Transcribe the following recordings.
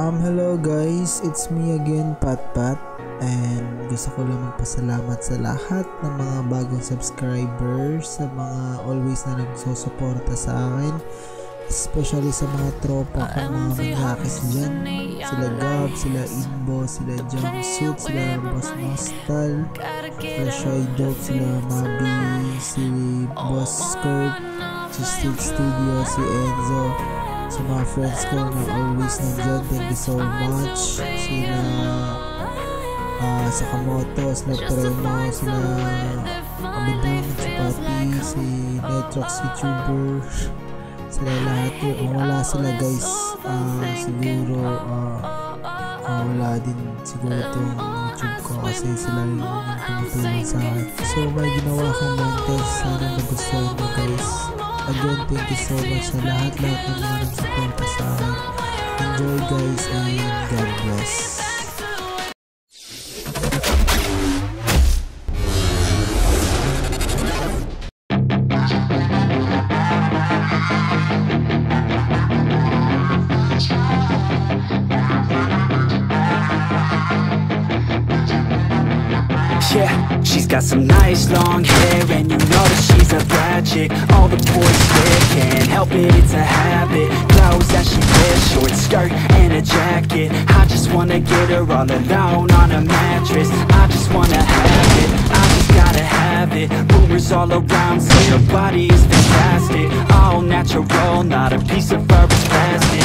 Hello guys, it's me again, Pat Pat, and gusto ko lang magpasalamat sa lahat ng mga bagong subscribers, sa mga always na nagsusuporta sa akin, especially sa mga tropa kong mga manyakis dyan, sila GAB, sila INVO, sila JAMSUIT, sila Boss NOSTALJ, sila Shoy Dog, sila MABBIE, si Boss Skirt, si STEALTH Studio, si ENZO, sa mga friends ko na always nandyan, thank you so much, sila Sakamoto, sila Premo, sila Abidun, si Papi, si Netrox YouTuber, sila lahat yun. Kung wala sila guys, siguro wala din siguro itong YouTube ko kasi sila rin yung tumutulong sa akin. So may ginawa kong contest, sana nagustuhan mo guys. Again, thank you so much sa lahat-lahat ng mga nagsuporta sa akin. Enjoy guys, and God bless. Yeah, she's got some nice long hair, and you know that she's a bad chick. All the boys stare, can't help it, it's a habit. Clothes that she wears, short skirt and a jacket. I just wanna get her all alone on a mattress. I just wanna have it, I just gotta have it. Rumors all around say her body is fantastic. All natural, not a piece of fur is plastic.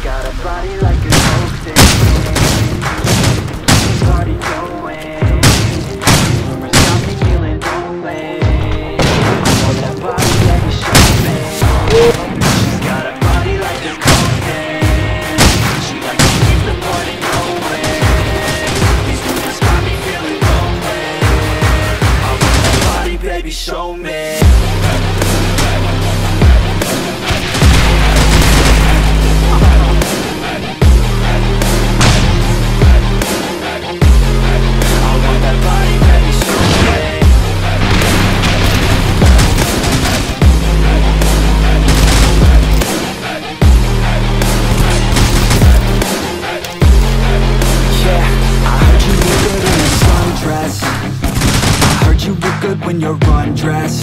Got a body like a ghost, she's already going. Rumors got me feeling lonely. Oh, that body that you showed me. She's got a body like a ghost. She likes to keep the party going. These rumors got me feeling lonely. I want that body, baby, show me. When you're undressed,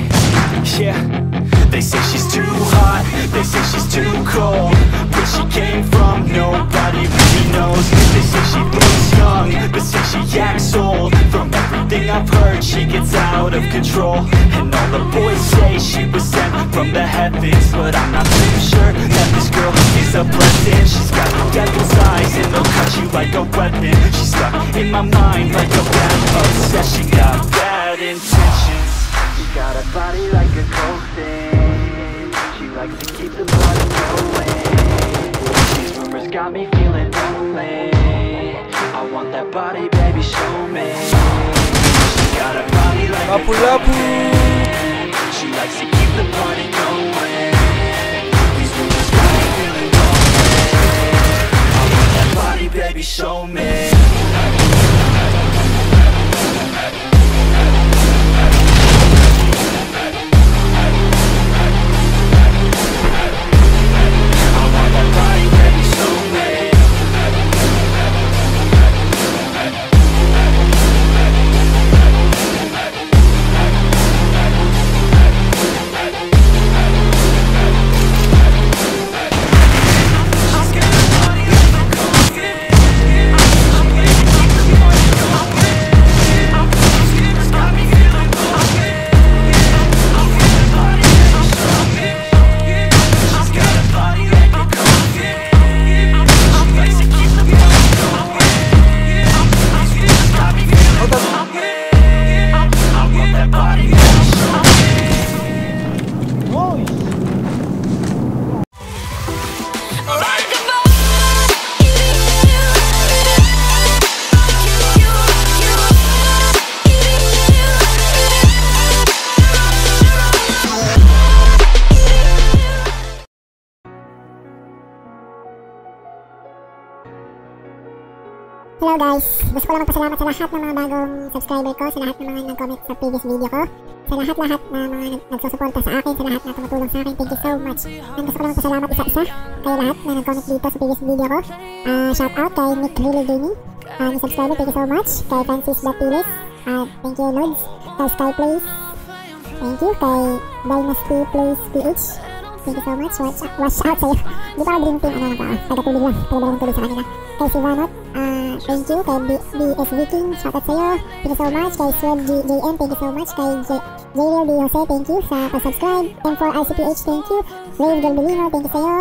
Yeah, they say she's too hot, they say she's too cold. Where she came from, nobody really knows. They say she looks young, but say she acts old. From everything I've heard, she gets out of control. And all the boys say she was sent from the heavens, but I'm not too sure that this girl is a blessing. She's got devil's eyes and they'll cut you like a weapon. She's stuck in my mind like a bad obsession. She got bad intentions. She got a body like a ghost. She likes to keep the party going. These rumors got me feeling lonely. I want that body, baby, show me. She got a body like a ghost. She likes to keep the party going. These rumors got me feeling lonely. I want that body, baby, show me. Hello guys! Gusto ko lang magpasalamat sa lahat ng mga bagong subscriber ko, sa lahat ng mga nag-comment sa previous video ko, sa lahat-lahat na mga nagsusuporta sa akin, sa lahat na tumutulong sa akin. Thank you so much. And gusto ko lang magpasalamat isa-isa kay lahat na nag-comment dito sa previous video ko. Shout out kay Nick Rilo Gaming, new subscriber, thank you so much. Kay Francis Batilis, thank you Lods. Kay Skyplays, thank you. Kay Dynasty Plays PH, thank you so much. Watch out sa'yo. Hindi pa dream team, tagatulog lang, talagang tulog sa kanila. Kay Sivanot, thank you. Kay BS Viking, shout out sa'yo, thank you so much. Kay Swed JM, thank you so much. Kay Javier D. Jose, thank you sa pag-subscribe. M4ICPH, thank you. Rain Galbilino, thank you sa'yo.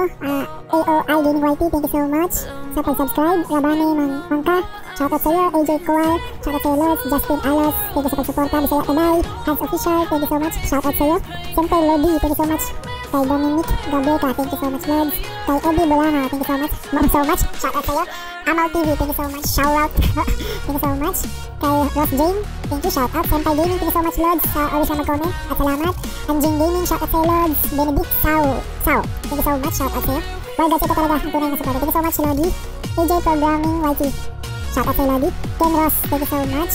AOI Gaming YT, thank you so much sa pag-subscribe. Labane Mangka, shout out sa'yo. AJ Coal, shout out sa'yo Lords. Justin Alas, thank you sa pag-suporta. Bisaya Tanay, Hans Official, thank you so much, shout out sa'yo. Siyempre Lodi, thank you so much. Kay Dominic Gabeca, thank you so much Lords. Kay Eddie Bolano, thank you so much, shout out sa'yo. Amal TV, thank you so much, shout out. Thank you so much. Kay Ross Jane, thank you, shout out. Senpai Gaming, thank you so much Lords, always na mag-comment at salamat. Anjing Gaming, shout out sa'yo Lords. Benedict Sao, thank you so much, shout out sa'yo. Well guys, ito talaga ang tunay na support, thank you so much Lodi. AJ Programming YT, shout out sa'yo Lodi. Ken Ross, thank you so much.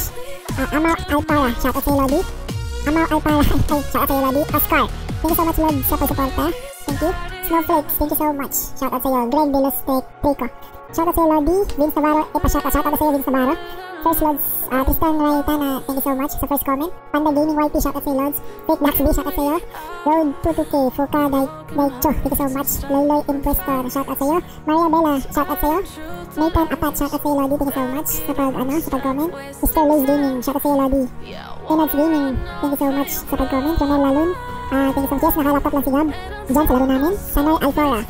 Amal Alpara, shout out sa'yo Lodi. Shout out sa'yo Lodi. Oscar, thank you so much Lords sa pag-suporta, thank you. Snowflakes, thank you so much, shout out sa'yo. Greg De Los Pico, shout out sa'yo Lodi. Vince Navarro, shout out sa'yo Vince Navarro. First Lords, Tristan Rayetana, thank you so much sa first comment. Panda Gaming YT, shout out sa'yo Lords. Fake Dax B, shout out sa'yo. Road 22K, Fuka Daicho, thank you so much. Loyloy Imprestor, shout out sa'yo. Maria Bella, shout out sa'yo. Nathan Apat, shout out sa'yo Lodi, thank you so much sa pag-comment. Mr. Lace Gaming, shout out sa'yo Lodi. Enads Gaming, thank you so much sa pag-comment. Janelle Lalun, thank you so much. Nakalapot lang si Gab dyan sa laro namin. Sanoy Alfora,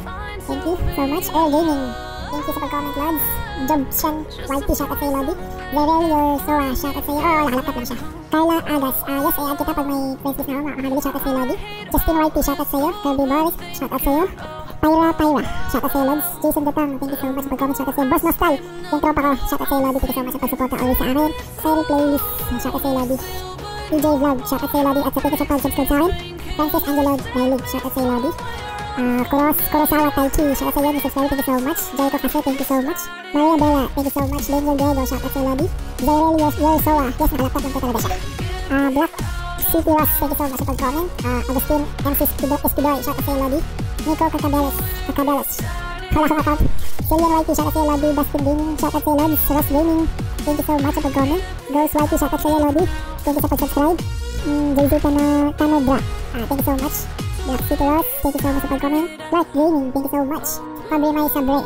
thank you so much. Air Gaming, thank you sa pag-comment Lords. Jobshan YT, shout out sa'yo Lodi. Verelio Soa, shout out sa'yo. Oo, nakalapot lang siya. Carla Agas, yes, i-add kita pag may friends na ako, makakabili, shout out sa'yo Lodi. Justin YT, shout out sa'yo. Kirby Boris, shout out sa'yo. Pyra, shout out sa'yo Lords. Jason Datang, thank you so much sa pag-comment, shout out sa'yo. Boss Nostal, yung tropa ko, shout out sa'yo Lodi, thank you so much sa pag-suporta always sa akin. Siri Playlist, shout out sa'yo Lodi. EJ Vlog, shout out sa'yo Lodi at sa pagkakasya pag-subscribe sa akin. Francis Angelo Mailig, shout out sa'yo Lodi. Kurosawa Taichi, shout out sa'yo. Mrs. Mary, thank you so much. Jericho Cafe, thank you so much. Maria Bella, thank you so much. Daniel Diego, shout out sa'yo Lodi. Zairel Yersoa, yes, nakalapot lang ko talaga siya. Black City Ross, thank you so much sa pag-comment. Agustin MC Esquidoy, shout out sa'yo Lodi. Nico Cacabelos, wala kong account. Cillian YT, shout out sa'yo Lodi. Dustin Gaming, shout out sa'yo Lodi. Ross Gaming, thank you so much sa pag-comment. Girls YT, shout out sa'yo Lodi. Thank you sa pag-subscribe. JJ Tanobra, thank you so much. Black City Ross, thank you so much sa pag-comment. Black Gaming, thank you so much. Fabri May Sabre,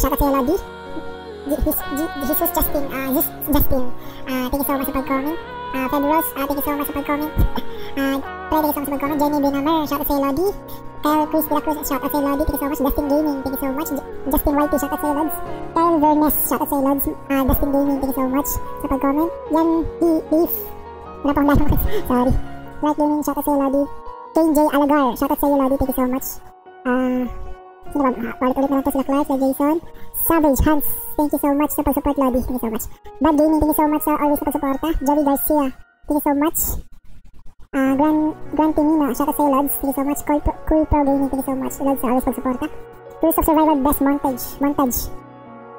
shout out sa'yo Lodi. Jesus Justin, thank you so much sa pag-comment. Fred Ross, thank you so much sa pag-comment. Thank you so much sa pag-comment. Jenny Benamar, shout out sa'yo Lodi. Kyle Chris De La Cruz, shout out sa'yo Lodi, thank you so much. Dustin Gaming, thank you so much. Justin YT, shout out sa'yo Lods. Kyle Vernes, shout out sa'yo Lods. Dustin Gaming, thank you so much sa pag-comment. Yan Leaf, wala pang lalang sorry. Light Gaming, shout out sa'yo Lodi. KJ Alagar, shout out sa'yo Lodi, thank you so much. Sino ba? Ulit na lang to sila Clark, sila Jason. Savage Hans, thank you so much sa pag-support Lodi, thank you so much. Bad Gaming, thank you so much sa always na pag-supporta. Joey Garcia, thank you so much. Grand Tinino, shout out sa'yo Lods, thank you so much. Cool Pro Gaming, thank you so much Lods sa always pag-supporta. Tools of Survival, best montage.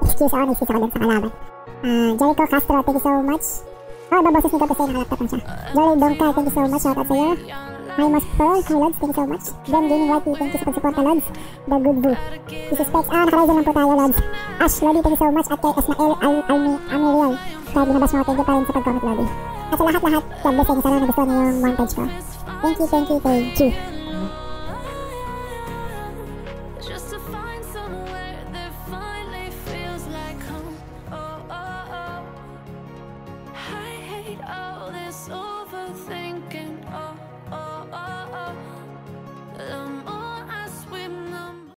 Excuse ako din sa kalaban. Jericho Castro, thank you so much. The bosses ni Gato sa'yo, nakalaptop lang siya. Jolly Donka, thank you so much, shout out sa'yo. Hi Mas Pearl, hi Lods, thank you so much. Gem Gaming YT, thank you sa pag-suporta Lods. The Good Boo, this is Specs, naka-rise lang po tayo Lods. Ash Lodi, thank you so much. At kay Esmael Amirial, kaya binabas mo, thank you pa rin sa pag-comment Lodi. At sa lahat-lahat, God bless, thank you sana na gusto niyo yung montage ko. Thank you.